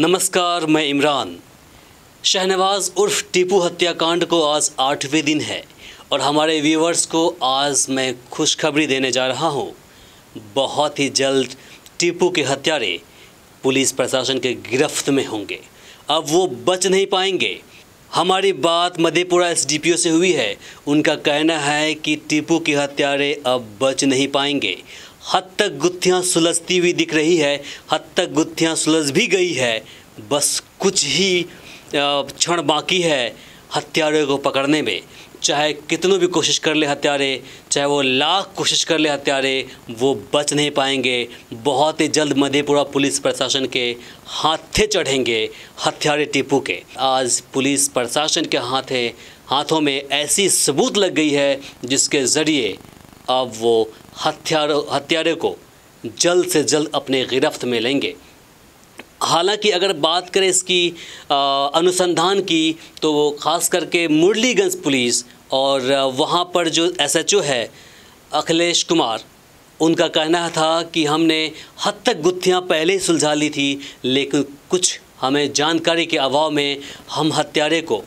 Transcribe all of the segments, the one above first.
नमस्कार, मैं इमरान। शहनवाज़ उर्फ टीपू हत्याकांड को आज 8वें दिन है और हमारे व्यूवर्स को आज मैं खुशखबरी देने जा रहा हूं। बहुत ही जल्द टीपू के हत्यारे पुलिस प्रशासन के गिरफ्त में होंगे। अब वो बच नहीं पाएंगे। हमारी बात मधेपुरा एसडीपीओ से हुई है। उनका कहना है कि टीपू के हत्यारे अब बच नहीं पाएंगे। हद तक गुत्थियाँ सुलझती हुई दिख रही है, हद तक गुत्थियाँ सुलझ भी गई है, बस कुछ ही क्षण बाकी है हत्यारे को पकड़ने में। चाहे कितनों भी कोशिश कर ले हत्यारे, चाहे वो लाख कोशिश कर ले हत्यारे, वो बच नहीं पाएंगे। बहुत ही जल्द मधेपुरा पुलिस प्रशासन के हाथे चढ़ेंगे हत्यारे टीपू के। आज पुलिस प्रशासन के हाथों में ऐसी सबूत लग गई है जिसके ज़रिए अब वो हत्यारे को जल्द से जल्द अपने गिरफ्त में लेंगे। हालांकि अगर बात करें इसकी अनुसंधान की, तो वो ख़ास करके मुरलीगंज पुलिस और वहाँ पर जो एसएचओ है अखिलेश कुमार, उनका कहना था कि हमने हद तक गुत्थियाँ पहले ही सुलझा ली थी, लेकिन कुछ हमें जानकारी के अभाव में हम हत्यारे को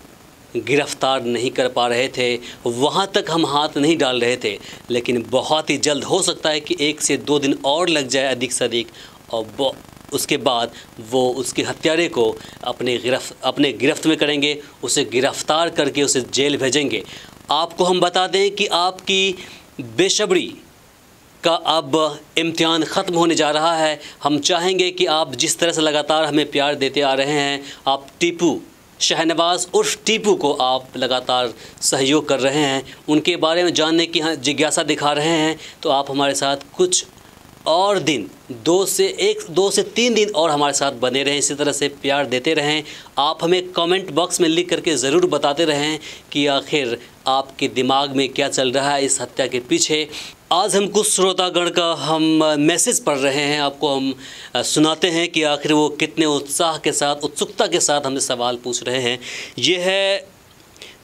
गिरफ्तार नहीं कर पा रहे थे, वहाँ तक हम हाथ नहीं डाल रहे थे। लेकिन बहुत ही जल्द हो सकता है कि 1 से 2 दिन और लग जाए अधिक से अधिक, और उसके बाद वो उसके हत्यारे को अपने गिरफ्त में करेंगे, उसे गिरफ्तार करके उसे जेल भेजेंगे। आपको हम बता दें कि आपकी बेसब्री का अब इम्तिहान ख़त्म होने जा रहा है। हम चाहेंगे कि आप जिस तरह से लगातार हमें प्यार देते आ रहे हैं, आप टीपू शहनवाज़ उर्फ टीपू को आप लगातार सहयोग कर रहे हैं, उनके बारे में जानने की जिज्ञासा दिखा रहे हैं, तो आप हमारे साथ कुछ और दिन 2 से 3 दिन और हमारे साथ बने रहें। इसी तरह से प्यार देते रहें। आप हमें कमेंट बॉक्स में लिख करके ज़रूर बताते रहें कि आखिर आपके दिमाग में क्या चल रहा है इस हत्या के पीछे। आज हम कुछ श्रोतागण का हम मैसेज पढ़ रहे हैं, आपको हम सुनाते हैं कि आखिर वो कितने उत्साह के साथ, उत्सुकता के साथ हमसे सवाल पूछ रहे हैं। ये है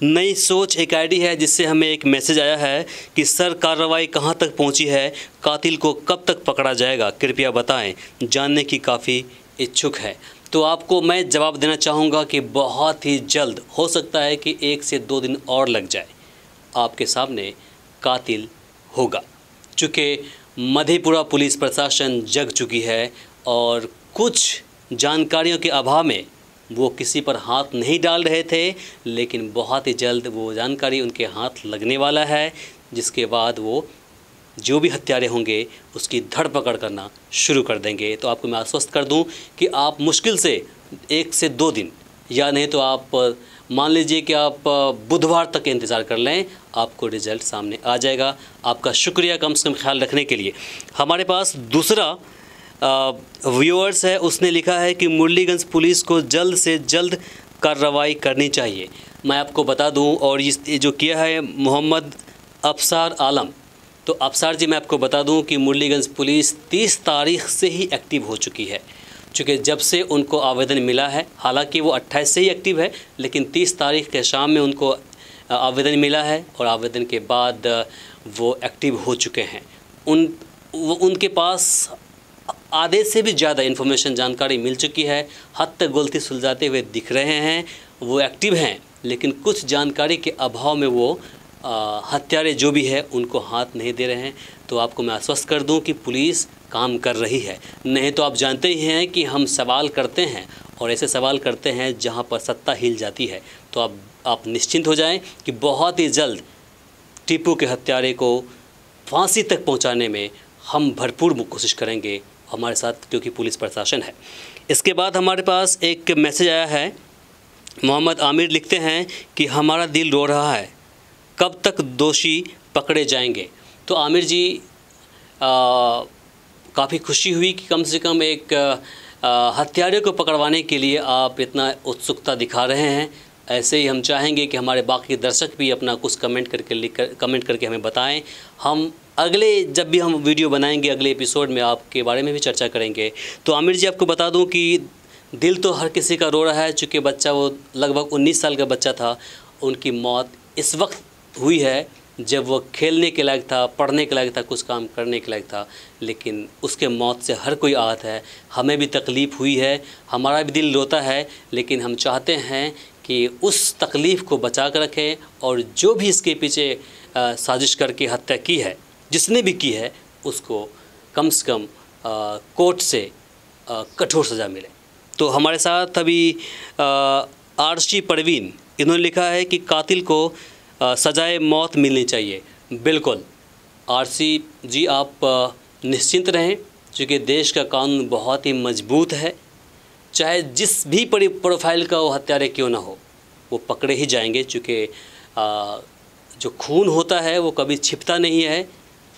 नई सोच, एक आईडी है, जिससे हमें एक मैसेज आया है कि सर कार्रवाई कहां तक पहुंची है, कातिल को कब तक पकड़ा जाएगा, कृपया बताएं, जानने की काफ़ी इच्छुक है। तो आपको मैं जवाब देना चाहूँगा कि बहुत ही जल्द हो सकता है कि 1 से 2 दिन और लग जाए, आपके सामने कातिल होगा। चूँकि मधेपुरा पुलिस प्रशासन जग चुकी है और कुछ जानकारियों के अभाव में वो किसी पर हाथ नहीं डाल रहे थे, लेकिन बहुत ही जल्द वो जानकारी उनके हाथ लगने वाला है, जिसके बाद वो जो भी हत्यारे होंगे उसकी धर पकड़ करना शुरू कर देंगे। तो आपको मैं आश्वस्त कर दूं कि आप मुश्किल से 1 से 2 दिन, या नहीं तो आप मान लीजिए कि आप बुधवार तक इंतज़ार कर लें, आपको रिज़ल्ट सामने आ जाएगा। आपका शुक्रिया कम से कम ख्याल रखने के लिए। हमारे पास दूसरा व्यूअर्स है, उसने लिखा है कि मुरलीगंज पुलिस को जल्द से जल्द कार्रवाई करनी चाहिए। मैं आपको बता दूं, और ये जो किया है मोहम्मद अबसार आलम, तो अबसार जी मैं आपको बता दूं कि मुरलीगंज पुलिस 30 तारीख से ही एक्टिव हो चुकी है, चूँकि जब से उनको आवेदन मिला है। हालांकि वो 28 से ही एक्टिव है, लेकिन 30 तारीख के शाम में उनको आवेदन मिला है और आवेदन के बाद वो एक्टिव हो चुके हैं। उनके पास आधे से भी ज़्यादा इन्फॉर्मेशन, जानकारी मिल चुकी है। हद तक गुत्थी सुलझाते हुए दिख रहे हैं, वो एक्टिव हैं, लेकिन कुछ जानकारी के अभाव में वो हत्यारे जो भी है उनको हाथ नहीं दे रहे हैं। तो आपको मैं आश्वस्त कर दूं कि पुलिस काम कर रही है। नहीं तो आप जानते ही हैं कि हम सवाल करते हैं, और ऐसे सवाल करते हैं जहां पर सत्ता हिल जाती है। तो आप निश्चिंत हो जाएं कि बहुत ही जल्द टीपू के हत्यारे को फांसी तक पहुँचाने में हम भरपूर कोशिश करेंगे, हमारे साथ क्योंकि पुलिस प्रशासन है। इसके बाद हमारे पास एक मैसेज आया है, मोहम्मद आमिर लिखते हैं कि हमारा दिल रो रहा है, कब तक दोषी पकड़े जाएंगे। तो आमिर जी, काफ़ी खुशी हुई कि कम से कम एक हत्यारे को पकड़वाने के लिए आप इतना उत्सुकता दिखा रहे हैं। ऐसे ही हम चाहेंगे कि हमारे बाकी दर्शक भी अपना कुछ कमेंट करके हमें बताएं। हम अगले, जब भी हम वीडियो बनाएंगे अगले एपिसोड में, आपके बारे में भी चर्चा करेंगे। तो आमिर जी, आपको बता दूं कि दिल तो हर किसी का रो रहा है, चूँकि बच्चा, वो लगभग 19 साल का बच्चा था, उनकी मौत इस वक्त हुई है जब वह खेलने के लायक था, पढ़ने के लायक था, कुछ काम करने के लायक था, लेकिन उसके मौत से हर कोई आहत है। हमें भी तकलीफ़ हुई है, हमारा भी दिल रोता है, लेकिन हम चाहते हैं कि उस तकलीफ़ को बचा कर रखें और जो भी इसके पीछे साजिश करके हत्या की है, जिसने भी की है, उसको कम से कम कोर्ट से कठोर सज़ा मिले। तो हमारे साथ अभी आरसी परवीन, इन्होंने लिखा है कि कातिल को सजाए मौत मिलनी चाहिए। बिल्कुल आरसी जी, आप निश्चिंत रहें, क्योंकि देश का कानून बहुत ही मजबूत है। चाहे जिस भी प्रोफाइल का वो हत्यारे क्यों ना हो, वो पकड़े ही जाएंगे, क्योंकि जो खून होता है वो कभी छिपता नहीं है।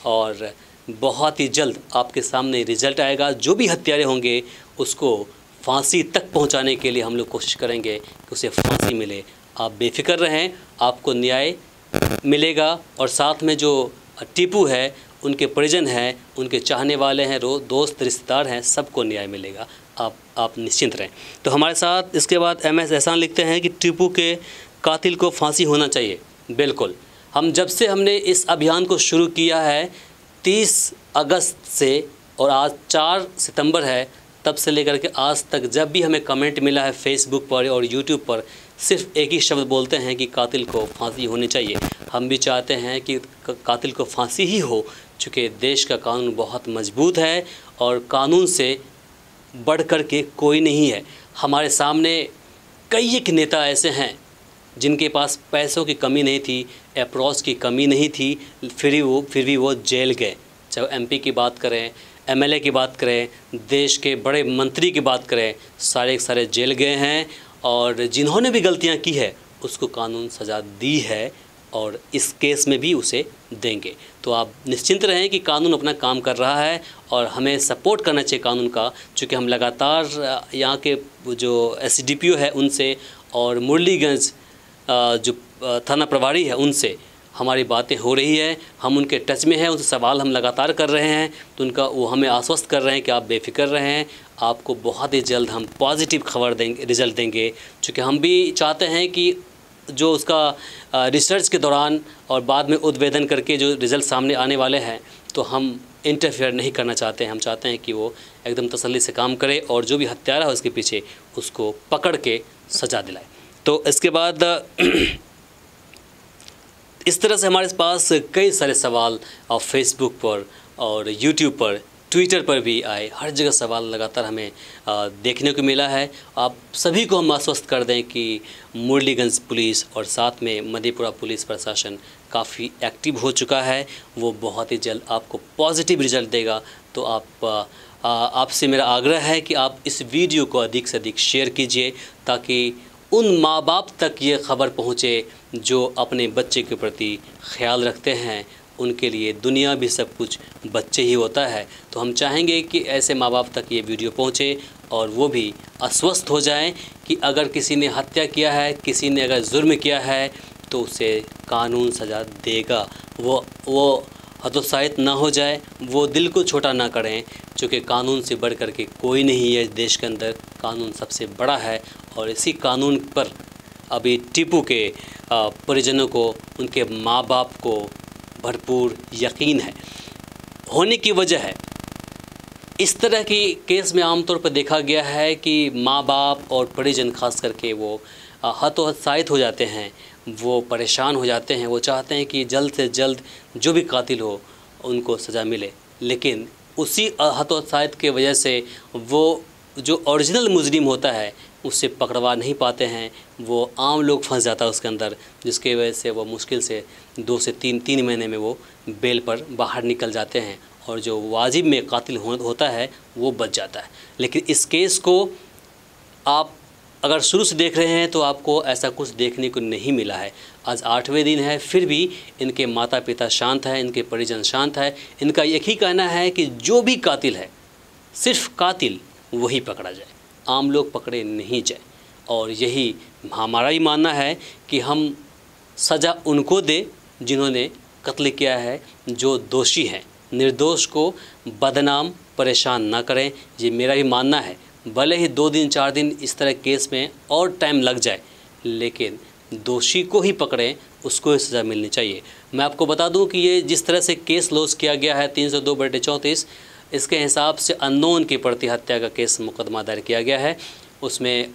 और बहुत ही जल्द आपके सामने रिजल्ट आएगा। जो भी हत्यारे होंगे उसको फांसी तक पहुंचाने के लिए हम लोग कोशिश करेंगे कि उसे फांसी मिले। आप बेफिक्र रहें, आपको न्याय मिलेगा। और साथ में जो टीपू है, उनके परिजन हैं, उनके चाहने वाले हैं, दोस्त रिश्तेदार हैं, सबको न्याय मिलेगा। आप निश्चिंत रहें। तो हमारे साथ इसके बाद MS एहसान लिखते हैं कि टीपू के कातिल को फांसी होना चाहिए। बिल्कुल, जब से हमने इस अभियान को शुरू किया है 30 अगस्त से, और आज 4 सितंबर है, तब से लेकर के आज तक जब भी हमें कमेंट मिला है फेसबुक पर और यूट्यूब पर, सिर्फ एक ही शब्द बोलते हैं कि कातिल को फांसी होनी चाहिए। हम भी चाहते हैं कि कातिल को फांसी ही हो, चूँकि देश का कानून बहुत मजबूत है और कानून से बढ़ कर के कोई नहीं है। हमारे सामने कई एक नेता ऐसे हैं जिनके पास पैसों की कमी नहीं थी, अप्रोच की कमी नहीं थी, फिर भी वो जेल गए। चाहे MP की बात करें, MLA की बात करें, देश के बड़े मंत्री की बात करें, सारे के सारे जेल गए हैं। और जिन्होंने भी गलतियां की है उसको कानून सज़ा दी है, और इस केस में भी उसे देंगे। तो आप निश्चिंत रहें कि कानून अपना काम कर रहा है, और हमें सपोर्ट करना चाहिए कानून का, चूँकि हम लगातार यहाँ के जो SDPO है उनसे और मुरलीगंज जो थाना प्रभारी है उनसे हमारी बातें हो रही है। हम उनके टच में हैं, उनसे सवाल हम लगातार कर रहे हैं। तो वो हमें आश्वस्त कर रहे हैं कि आप बेफिक्र रहें, आपको बहुत ही जल्द हम पॉजिटिव खबर देंगे, रिज़ल्ट देंगे। चूँकि हम भी चाहते हैं कि जो उसका रिसर्च के दौरान और बाद में उद्भेदन करके जो रिज़ल्ट सामने आने वाले हैं, तो हम इंटरफेयर नहीं करना चाहते हैं। हम चाहते हैं कि वो एकदम तसल्ली से काम करे और जो भी हत्यारा हो उसके पीछे उसको पकड़ के सजा दिलाए। तो इसके बाद इस तरह से हमारे पास कई सारे सवाल और फेसबुक पर और यूट्यूब पर, ट्विटर पर भी आए, हर जगह सवाल लगातार हमें देखने को मिला है। आप सभी को हम आश्वस्त कर दें कि मुरलीगंज पुलिस और साथ में मधेपुरा पुलिस प्रशासन काफ़ी एक्टिव हो चुका है। वो बहुत ही जल्द आपको पॉजिटिव रिजल्ट देगा। तो आपसे मेरा आग्रह है कि आप इस वीडियो को अधिक से अधिक शेयर कीजिए, ताकि उन माँ बाप तक ये खबर पहुँचे जो अपने बच्चे के प्रति ख्याल रखते हैं। उनके लिए दुनिया भी सब कुछ बच्चे ही होता है। तो हम चाहेंगे कि ऐसे माँ बाप तक ये वीडियो पहुँचे और वो भी आश्वस्त हो जाएं कि अगर किसी ने हत्या किया है, किसी ने अगर जुर्म किया है, तो उसे कानून सज़ा देगा। वो हतोत्साहित ना हो जाए, वो दिल को छोटा ना करें, क्योंकि कानून से बढ़ कर के कोई नहीं है देश के अंदर। कानून सबसे बड़ा है, और इसी कानून पर अभी टीपू के परिजनों को, उनके माँ बाप को भरपूर यकीन है। होने की वजह है इस तरह की केस में आमतौर पर देखा गया है कि माँ बाप और परिजन खास करके वो हतोत्साहित हो जाते हैं, वो परेशान हो जाते हैं, वो चाहते हैं कि जल्द से जल्द जो भी कातिल हो उनको सज़ा मिले। लेकिन उसी हतोत्साहित के वजह से वो जो ओरिजिनल मुजरिम होता है उससे पकड़वा नहीं पाते हैं। वो आम लोग फंस जाता है उसके अंदर, जिसके वजह से वो मुश्किल से 2 से 3 महीने में वो बेल पर बाहर निकल जाते हैं, और जो वाजिब में कातिल होता है वो बच जाता है। लेकिन इस केस को आप अगर शुरू से देख रहे हैं तो आपको ऐसा कुछ देखने को नहीं मिला है। आज 8वें दिन है, फिर भी इनके माता पिता शांत हैं, इनके परिजन शांत हैं। इनका एक ही कहना है कि जो भी कातिल है, सिर्फ कातिल वही पकड़ा जाए, आम लोग पकड़े नहीं जाए। और यही हमारा ही मानना है कि हम सज़ा उनको दें जिन्होंने कत्ल किया है, जो दोषी हैं। निर्दोष को बदनाम, परेशान ना करें, ये मेरा ही मानना है। भले ही 2 दिन 4 दिन इस तरह केस में और टाइम लग जाए, लेकिन दोषी को ही पकड़ें उसको सज़ा मिलनी चाहिए। मैं आपको बता दूं कि ये जिस तरह से केस लॉन्च किया गया है 302/34, इसके हिसाब से अननोन की प्रति हत्या का केस मुकदमा दायर किया गया है, उसमें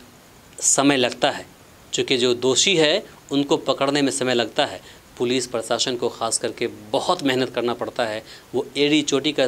समय लगता है, चूँकि जो दोषी है उनको पकड़ने में समय लगता है। पुलिस प्रशासन को खास करके बहुत मेहनत करना पड़ता है, वो एड़ी चोटी का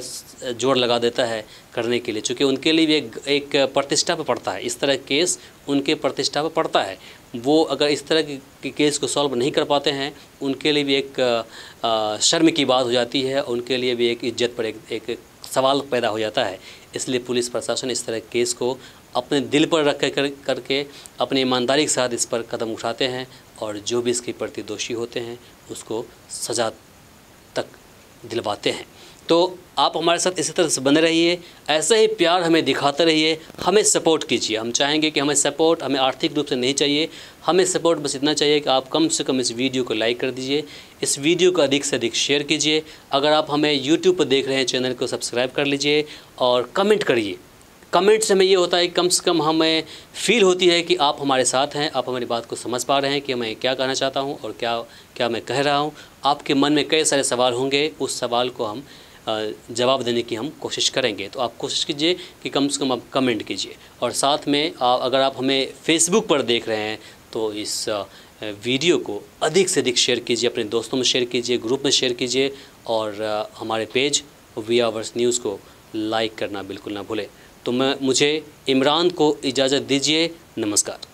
जोड़ लगा देता है करने के लिए, चूँकि उनके लिए भी एक प्रतिष्ठा पर पड़ता है, इस तरह केस उनके प्रतिष्ठा पर पड़ता है। वो अगर इस तरह के केस को सॉल्व नहीं कर पाते हैं, उनके लिए भी एक शर्म की बात हो जाती है, उनके लिए भी एक इज्जत पर एक सवाल पैदा हो जाता है। इसलिए पुलिस प्रशासन इस तरह केस को अपने दिल पर रख करके अपनी ईमानदारी के साथ इस पर कदम उठाते हैं और जो भी इसके प्रति दोषी होते हैं उसको सज़ा तक दिलवाते हैं। तो आप हमारे साथ इसी तरह से बने रहिए, ऐसे ही प्यार हमें दिखाते रहिए, हमें सपोर्ट कीजिए। हम चाहेंगे कि हमें सपोर्ट हमें आर्थिक रूप से नहीं चाहिए, हमें सपोर्ट बस इतना चाहिए कि आप कम से कम इस वीडियो को लाइक कर दीजिए, इस वीडियो को अधिक से अधिक शेयर कीजिए। अगर आप हमें यूट्यूब पर देख रहे हैं, चैनल को सब्सक्राइब कर लीजिए और कमेंट करिए। कमेंट से हमें ये होता है कि कम से कम हमें फील होती है कि आप हमारे साथ हैं, आप हमारी बात को समझ पा रहे हैं कि मैं क्या कहना चाहता हूं और क्या मैं कह रहा हूं। आपके मन में कई सारे सवाल होंगे, उस सवाल को हम जवाब देने की हम कोशिश करेंगे। तो आप कोशिश कीजिए कि कम से कम आप कमेंट कीजिए। और साथ में अगर आप हमें फेसबुक पर देख रहे हैं तो इस वीडियो को अधिक से अधिक शेयर कीजिए, अपने दोस्तों में शेयर कीजिए, ग्रुप में शेयर कीजिए और हमारे पेज वीआवर्स न्यूज़ को लाइक करना बिल्कुल ना भूलें। तो मुझे इमरान को इजाज़त दीजिए। नमस्कार।